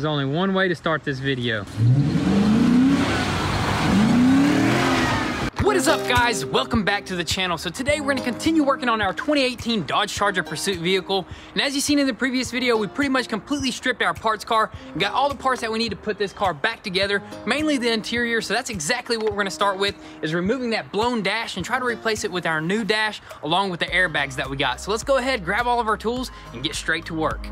There's only one way to start this video. What is up, guys? Welcome back to the channel. So today we're gonna continue working on our 2018 Dodge Charger Pursuit vehicle. And as you've seen in the previous video, we pretty much completely stripped our parts car and got all the parts that we need to put this car back together, mainly the interior. So that's exactly what we're gonna start with, is removing that blown dash and try to replace it with our new dash along with the airbags that we got. So let's go ahead, grab all of our tools and get straight to work.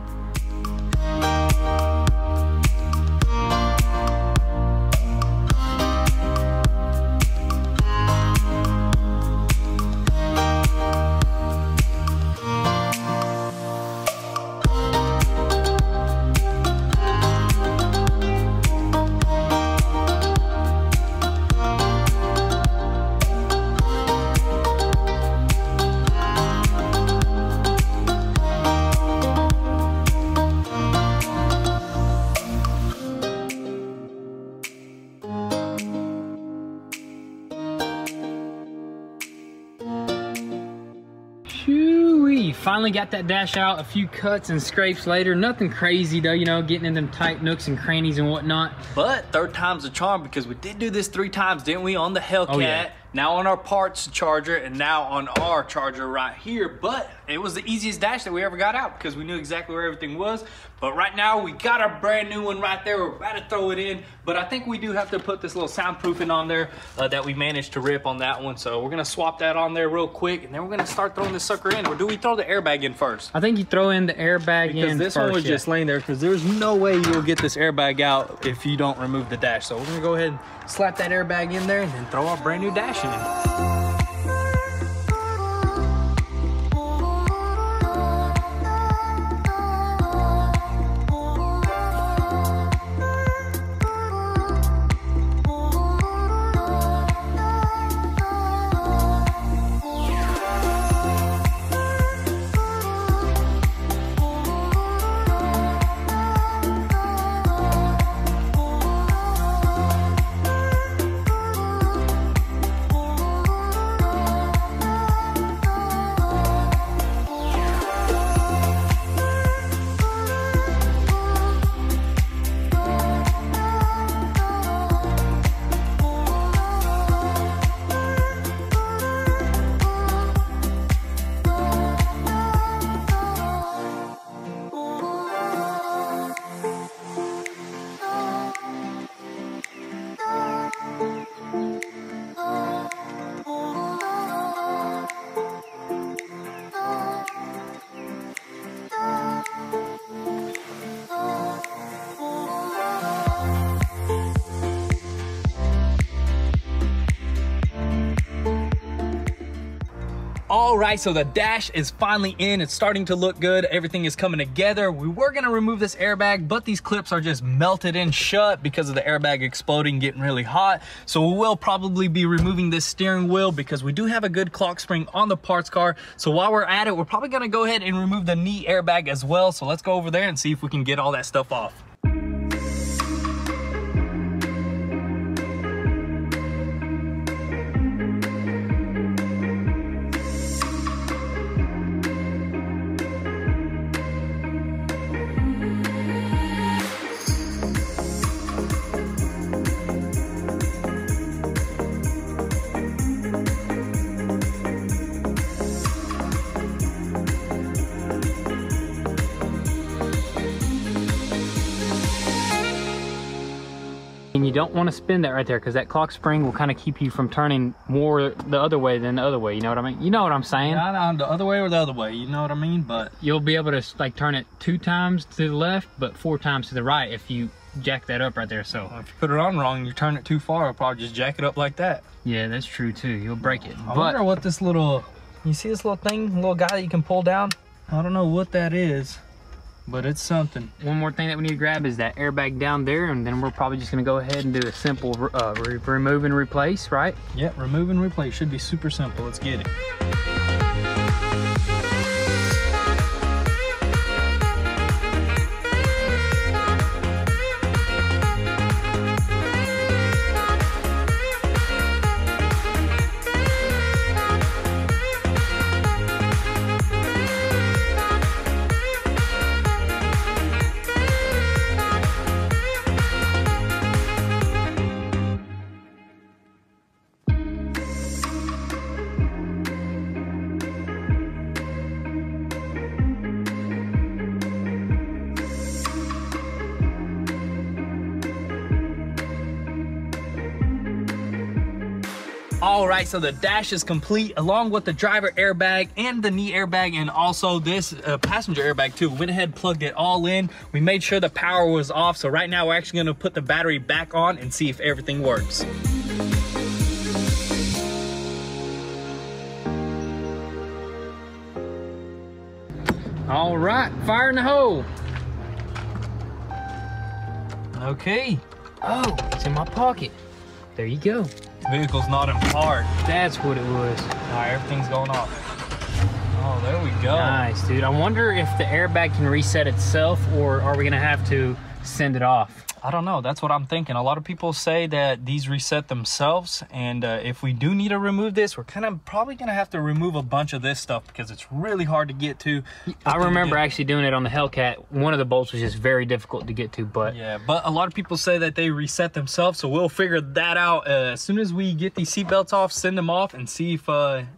Finally got that dash out, a few cuts and scrapes later. Nothing crazy though, you know, getting in them tight nooks and crannies and whatnot. But third time's a charm, because we did do this 3 times, didn't we, on the Hellcat? Oh, yeah. Now on our parts charger, and now on our charger right here. But it was the easiest dash that we ever got out, because we knew exactly where everything was. But right now we got our brand new one right there. We're about to throw it in, but I think we do have to put this little soundproofing on there that we managed to rip on that one. So we're gonna swap that on there real quick, and then we're gonna start throwing this sucker in. Or do we throw the airbag in first? I think you throw in the airbag in first. Because this one was just laying there, because there's no way you'll get this airbag out if you don't remove the dash. So we're gonna go ahead and slap that airbag in there and then throw our brand new dash. All right, so the dash is finally in. It's starting to look good. Everything is coming together. We were gonna remove this airbag, but these clips are just melted in shut because of the airbag exploding, getting really hot. So we will probably be removing this steering wheel, because we do have a good clock spring on the parts car. So while we're at it, we're probably gonna go ahead and remove the knee airbag as well. So let's go over there and see if we can get all that stuff off. And you don't want to spin that right there, because that clock spring will kind of keep you from turning more the other way than the other way. You know what I mean? You know what I'm saying? Not on the other way or the other way. You know what I mean? But you'll be able to like turn it 2 times to the left, but 4 times to the right if you jack that up right there. So if you put it on wrong and you turn it too far, I'll probably just jack it up like that. Yeah, that's true too. You'll break it. I wonder what this little, you see this little thing, little guy that you can pull down? I don't know what that is, but it's something. One more thing that we need to grab is that airbag down there, and then we're probably just gonna go ahead and do a simple remove and replace, right? Yep, remove and replace. Should be super simple. Let's get it. All right, so the dash is complete along with the driver airbag and the knee airbag, and also this passenger airbag too. Went ahead, plugged it all in. We made sure the power was off. So right now we're actually gonna put the battery back on and see if everything works. All right, fire in the hole. Okay. Oh, it's in my pocket. There you go. The vehicle's not in park. That's what it was. All right, everything's going off. Oh, there we go. Nice, dude. I wonder if the airbag can reset itself, or are we gonna have to send it off? I don't know. That's what I'm thinking. A lot of people say that these reset themselves, and if we do need to remove this, we're kind of probably going to have to remove a bunch of this stuff because it's really hard to get to. I remember actually doing it on the Hellcat. One of the bolts was just very difficult to get to, but... Yeah, but a lot of people say that they reset themselves, so we'll figure that out as soon as we get these seatbelts off, send them off, and see if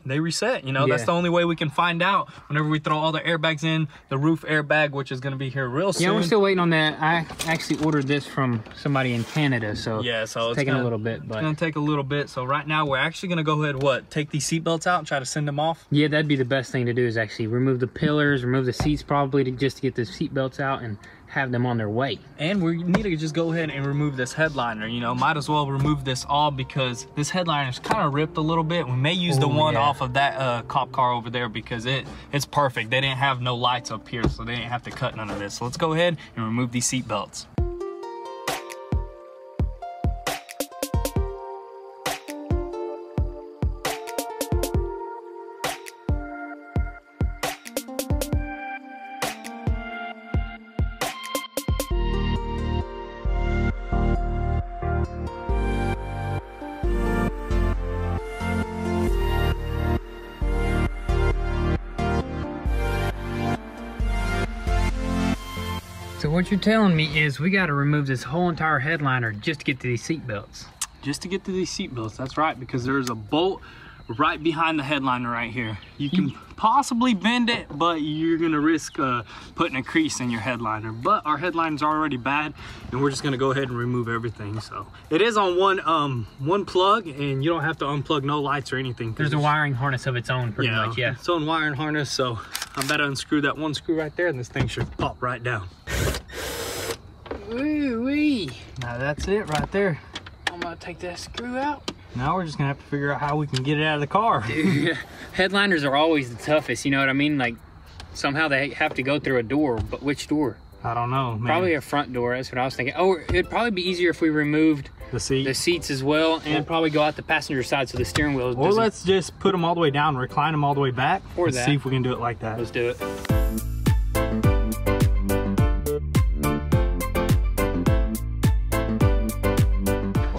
they reset. You know, yeah. That's the only way we can find out whenever we throw all the airbags in, the roof airbag, which is going to be here real soon. Yeah, we're still waiting on that. I actually ordered this from somebody in Canada, so yeah, so it's taking a little bit, but it's gonna take a little bit. So right now we're actually gonna go ahead, what, take these seatbelts out and try to send them off. Yeah, that'd be the best thing to do, is actually remove the pillars, remove the seats, probably just to get the seatbelts out and have them on their way. And we need to just go ahead and remove this headliner. You know, might as well remove this all because this headliner is kind of ripped a little bit. We may use the one off of that cop car over there because it's perfect. They didn't have no lights up here, so they didn't have to cut none of this. So let's go ahead and remove these seatbelts. What you're telling me is we got to remove this whole entire headliner just to get to these seat belts. Just to get to these seat belts, that's right, because there's a bolt right behind the headliner right here. You can possibly bend it, but you're going to risk putting a crease in your headliner. But our headliner's already bad, and we're just going to go ahead and remove everything. So it is on one plug, and you don't have to unplug no lights or anything. There's a wiring harness of its own, pretty much, yeah. Its own wiring harness, so I'm about to unscrew that one screw right there, and this thing should pop right down. Woo-wee. Now that's it right there. I'm gonna take that screw out. Now we're just gonna have to figure out how we can get it out of the car. Dude, headliners are always the toughest, you know what I mean? Like, somehow they have to go through a door, but which door? I don't know, man. Probably a front door, that's what I was thinking. Oh, it'd probably be easier if we removed the seats as well, and probably go out the passenger side so the steering wheel is busy. Well, let's just put them all the way down, recline them all the way back, or see if we can do it like that. Let's do it.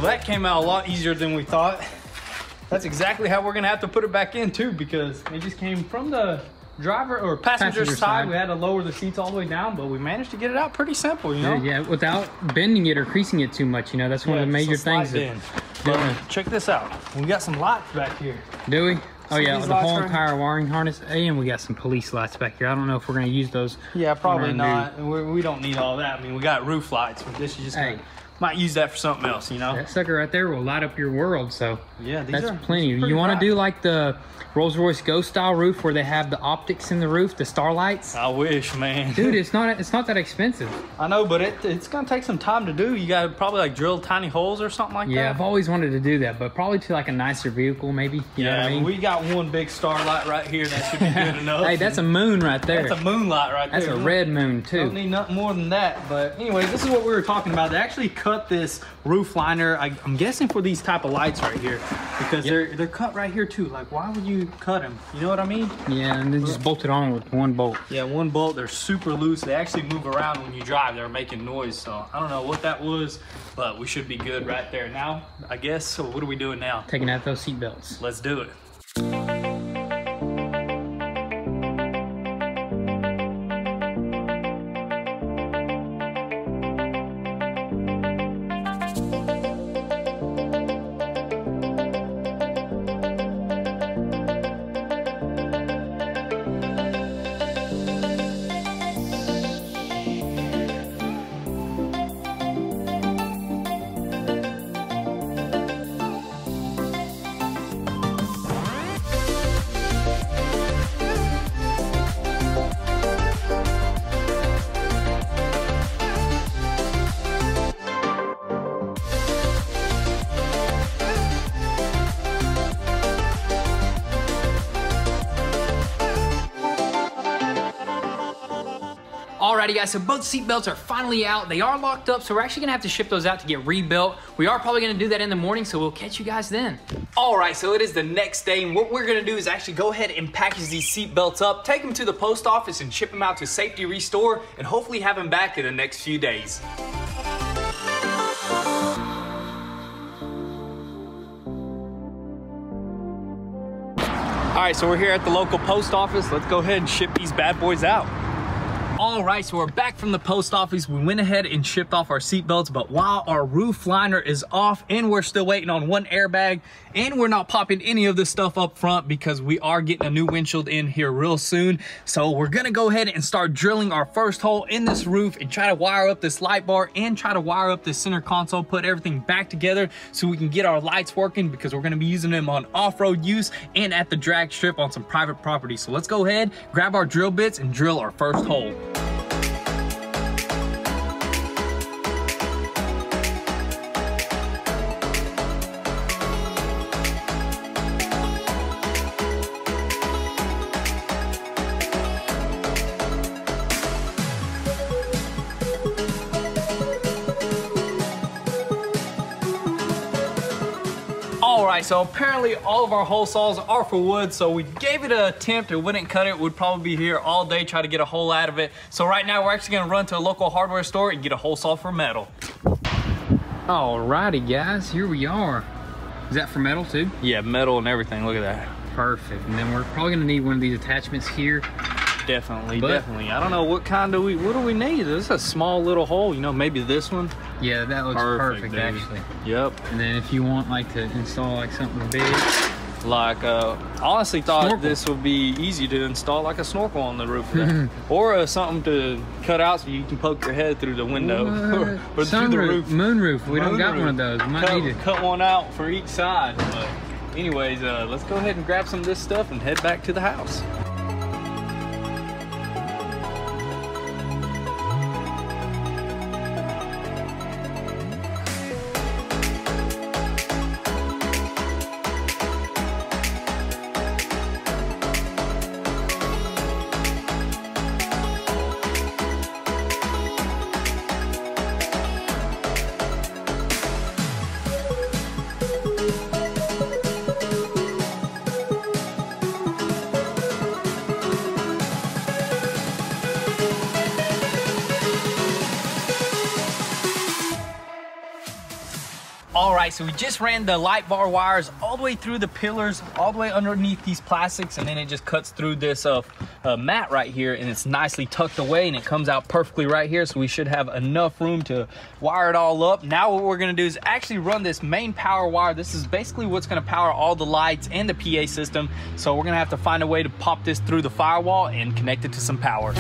That came out a lot easier than we thought. That's exactly how we're gonna have to put it back in too, because it just came from the driver or passenger side. We had to lower the seats all the way down, but we managed to get it out pretty simple, you know? Yeah, without bending it or creasing it too much, you know? That's one of the major things. Check this out. We got some lights back here. Do we? Oh yeah, the whole entire wiring harness, and we got some police lights back here. I don't know if we're gonna use those. Yeah, probably not. We don't need all that. I mean, we got roof lights, but this is just gonna, might use that for something else, you know? That sucker right there will light up your world, so yeah, that's plenty. You want to do like the Rolls Royce Ghost style roof where they have the optics in the roof, the starlights? I wish, man. Dude, it's not that expensive. I know, but it's going to take some time to do. You got to probably like drill tiny holes or something like that. Yeah, I've always wanted to do that, but probably to like a nicer vehicle maybe. You know what I mean? We got one big starlight right here that should be good enough. Hey, that's a moon right there. That's a moonlight right there. That's a red moon too. Don't need nothing more than that, but anyway, this is what we were talking about. They actually cut this roof liner, I'm guessing, for these type of lights right here, because they're cut right here too. Like, why would you cut them? You know what I mean? Yeah, and then just bolt it on with one bolt. Yeah, one bolt. They're super loose. They actually move around when you drive. They're making noise, so I don't know what that was, but we should be good right there now, I guess. So what are we doing now? Taking out those seat belts. Let's do it. Alrighty guys, so both seat belts are finally out. They are locked up, so we're actually gonna have to ship those out to get rebuilt. We are probably gonna do that in the morning, so we'll catch you guys then. All right, so it is the next day, and what we're gonna do is actually go ahead and package these seat belts up, take them to the post office, and ship them out to Safety Restore, and hopefully have them back in the next few days. All right, so we're here at the local post office. Let's go ahead and ship these bad boys out. All right, so we're back from the post office. We went ahead and shipped off our seatbelts, but while our roof liner is off and we're still waiting on one airbag, and we're not popping any of this stuff up front because we are getting a new windshield in here real soon. So we're gonna go ahead and start drilling our first hole in this roof and try to wire up this light bar and try to wire up this center console, put everything back together so we can get our lights working, because we're gonna be using them on off-road use and at the drag strip on some private property. So let's go ahead, grab our drill bits and drill our first hole. Alright, so apparently all of our hole saws are for wood, so we gave it an attempt. It wouldn't cut it. We'd probably be here all day trying to get a hole out of it. So right now we're actually going to run to a local hardware store and get a hole saw for metal. Alrighty guys, here we are. Is that for metal too? Yeah, metal and everything. Look at that. Perfect. And then we're probably going to need one of these attachments here. Definitely, but definitely. I don't know what kind do we, what do we need? This is a small little hole, you know, maybe this one. Yeah, that looks perfect actually. Yep. And then if you want like to install like something big. Like, honestly thought snorkel. This would be easy to install like a snorkel on the roof of that. Or something to cut out so you can poke your head through the window. Or through the roof. Moonroof, we don't got one of those. We might need to cut one out for each side. But anyways, let's go ahead and grab some of this stuff and head back to the house. All right, so we just ran the light bar wires all the way through the pillars, all the way underneath these plastics, and then it just cuts through this mat right here, and it's nicely tucked away, and it comes out perfectly right here, so we should have enough room to wire it all up. Now what we're gonna do is actually run this main power wire. This is basically what's gonna power all the lights and the PA system, so we're gonna have to find a way to pop this through the firewall and connect it to some power.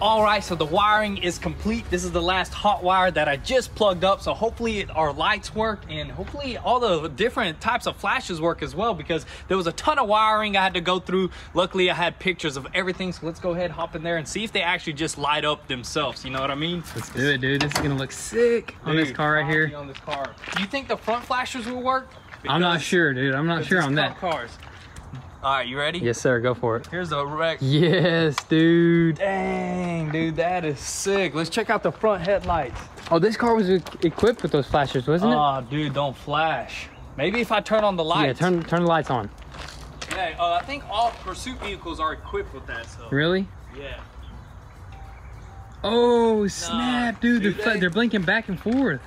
All right, so the wiring is complete. This is the last hot wire that I just plugged up. So hopefully our lights work, and hopefully all the different types of flashes work as well, because there was a ton of wiring I had to go through. Luckily, I had pictures of everything. So let's go ahead, hop in there and see if they actually just light up themselves. You know what I mean? Let's do it, dude. This is gonna look sick on this car right here. On this car. Do you think the front flashers will work? Because I'm not sure, dude. I'm not sure on that. Cars. All right, you ready? Yes, sir. Go for it. Here's a wreck. Yes, dude. Dang, dude, that is sick. Let's check out the front headlights. Oh, this car was equipped with those flashers, wasn't it? Oh, dude, don't flash. Maybe if I turn on the lights. Yeah, turn the lights on. Yeah, I think all Pursuit vehicles are equipped with that. So. Really? Yeah. Oh, snap, dude. They're blinking back and forth.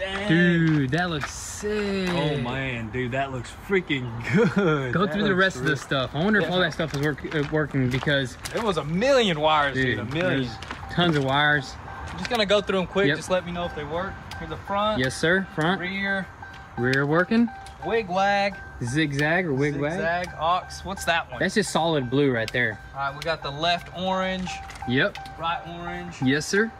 Dang. Dude, that looks sick. Oh man, dude, that looks freaking good. Go through the rest of this stuff. I wonder if all that stuff is working because it was a million wires, dude. A million. Tons of wires. I'm just gonna go through them quick. Yep. Just let me know if they work. Here's the front. Yes, sir. Front. Rear. Rear working. Wig wag. Zigzag or wig wag. Zigzag. Aux. What's that one? That's just solid blue right there. All right, we got the left orange. Yep. Right orange. Yes, sir.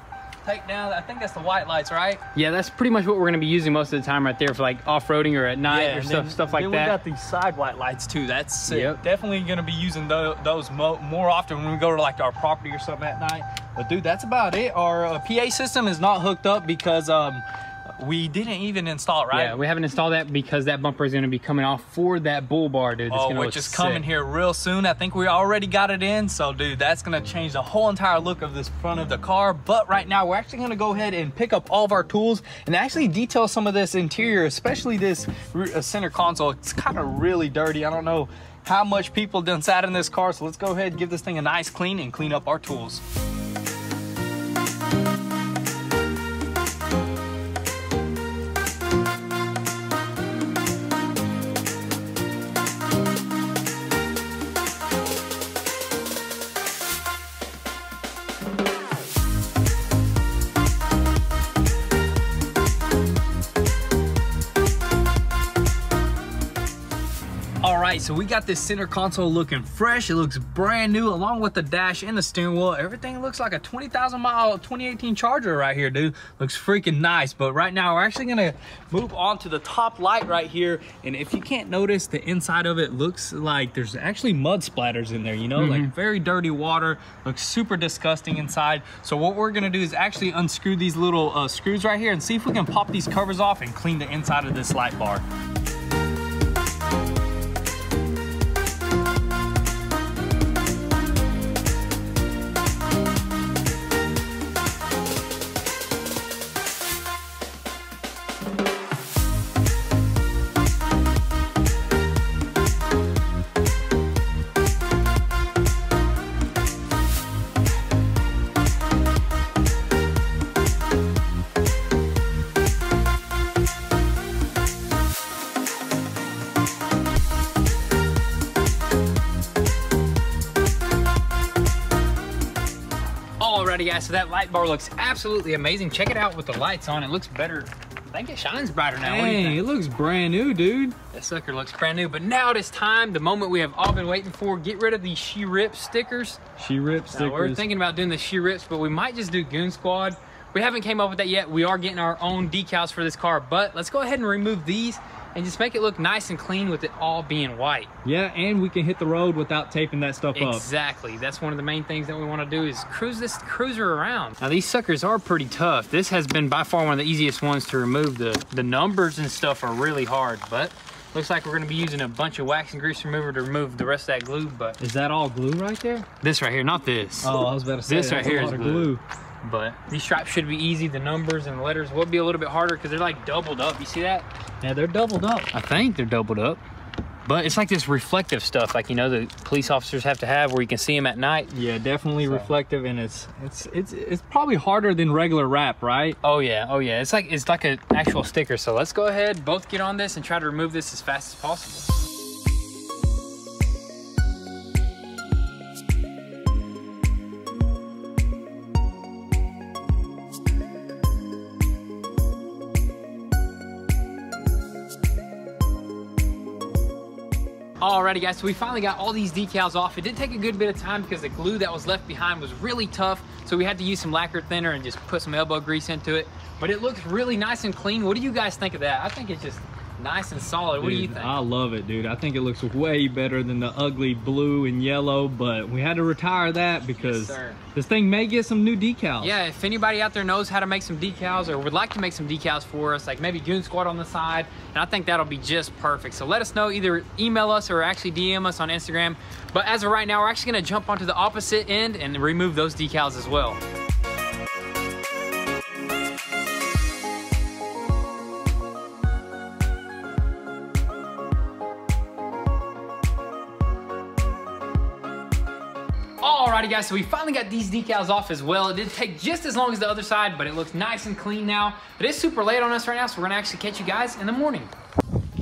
Take down, I think that's the white lights, right? Yeah, that's pretty much what we're going to be using most of the time right there for like off-roading or at night or stuff like that. We got these side white lights too. That's sick. Yep. Definitely going to be using those more often when we go to like our property or something at night. But dude, that's about it. Our PA system is not hooked up because we didn't even install it, right? Yeah, we haven't installed that because that bumper is going to be coming off for that bull bar, dude. Oh, which is coming here real soon. I think we already got it in. So, dude, that's going to change the whole entire look of this front of the car. But right now, we're actually going to go ahead and pick up all of our tools and actually detail some of this interior, especially this center console. It's kind of really dirty. I don't know how much people done sat in this car. So let's go ahead and give this thing a nice clean and clean up our tools. So we got this center console looking fresh. It looks brand new along with the dash and the steering wheel. Everything looks like a 20,000 mile 2018 Charger right here, dude. Looks freaking nice. But right now we're actually gonna move on to the top light right here. And if you can't notice, the inside of it looks like there's actually mud splatters in there, you know, like very dirty water. Looks super disgusting inside. So what we're gonna do is actually unscrew these little screws right here and see if we can pop these covers off and clean the inside of this light bar. Alrighty guys, so that light bar looks absolutely amazing. Check it out with the lights on. It looks better. I think it shines brighter now. Hey, what do you think? It looks brand new, dude. That sucker looks brand new. But now it is time, the moment we have all been waiting for. Get rid of these She Rips stickers. She Rips stickers. Now, we're thinking about doing the She Rips, but we might just do Goonzquad. We haven't came up with that yet. We are getting our own decals for this car, but let's go ahead and remove these and just make it look nice and clean with it all being white. Yeah, and we can hit the road without taping that stuff up. Exactly, that's one of the main things that we want to do is cruise this cruiser around. Now these suckers are pretty tough. This has been by far one of the easiest ones to remove. The numbers and stuff are really hard, but looks like we're gonna be using a bunch of wax and grease remover to remove the rest of that glue, but. Is that all glue right there? This right here, not this. Oh, I was about to say. This right here is glue. But these stripes should be easy. The numbers and the letters will be a little bit harder because they're like doubled up. You see that? Yeah, they're doubled up. I think they're doubled up. But it's like this reflective stuff, like, you know, the police officers have to have where you can see them at night. Yeah, definitely reflective, and it's probably harder than regular wrap, right? Oh yeah, oh yeah. It's like an actual sticker. So let's go ahead, both get on this and try to remove this as fast as possible. Alrighty guys, so we finally got all these decals off. It did take a good bit of time because the glue that was left behind was really tough, so we had to use some lacquer thinner and just put some elbow grease into it. But it looks really nice and clean. What do you guys think of that? I think it's just nice and solid. What do you think? I love it, dude. I think it looks way better than the ugly blue and yellow, but we had to retire that because this thing may get some new decals. Yeah, if anybody out there knows how to make some decals or would like to make some decals for us, like maybe Goonzquad on the side, and I think that'll be just perfect. So let us know, either email us or actually DM us on Instagram. But as of right now, we're actually gonna jump onto the opposite end and remove those decals as well. Alrighty guys, so we finally got these decals off as well. It did take just as long as the other side, but it looks nice and clean now. It is super late on us right now, so we're gonna actually catch you guys in the morning.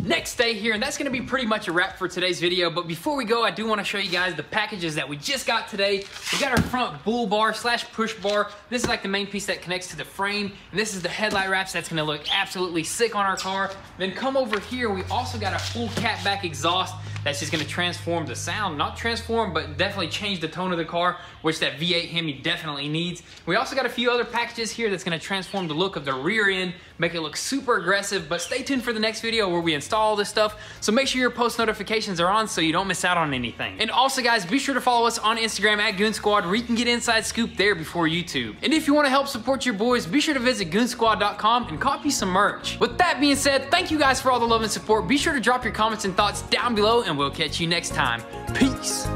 Next day here, and that's gonna be pretty much a wrap for today's video. But before we go, I do wanna show you guys the packages that we just got today. We got our front bull bar slash push bar. This is like the main piece that connects to the frame. And this is the headlight wraps. That's gonna look absolutely sick on our car. Then come over here, we also got a full catback exhaust. That's just gonna transform the sound, not transform, but definitely change the tone of the car, which that V8 Hemi definitely needs. We also got a few other packages here that's gonna transform the look of the rear end, make it look super aggressive, but stay tuned for the next video where we install all this stuff. So make sure your post notifications are on so you don't miss out on anything. And also guys, be sure to follow us on Instagram at Goonzquad, where you can get inside scoop there before YouTube. And if you wanna help support your boys, be sure to visit Goonzquad.com and copy some merch. With that being said, thank you guys for all the love and support. Be sure to drop your comments and thoughts down below, and we'll catch you next time. Peace.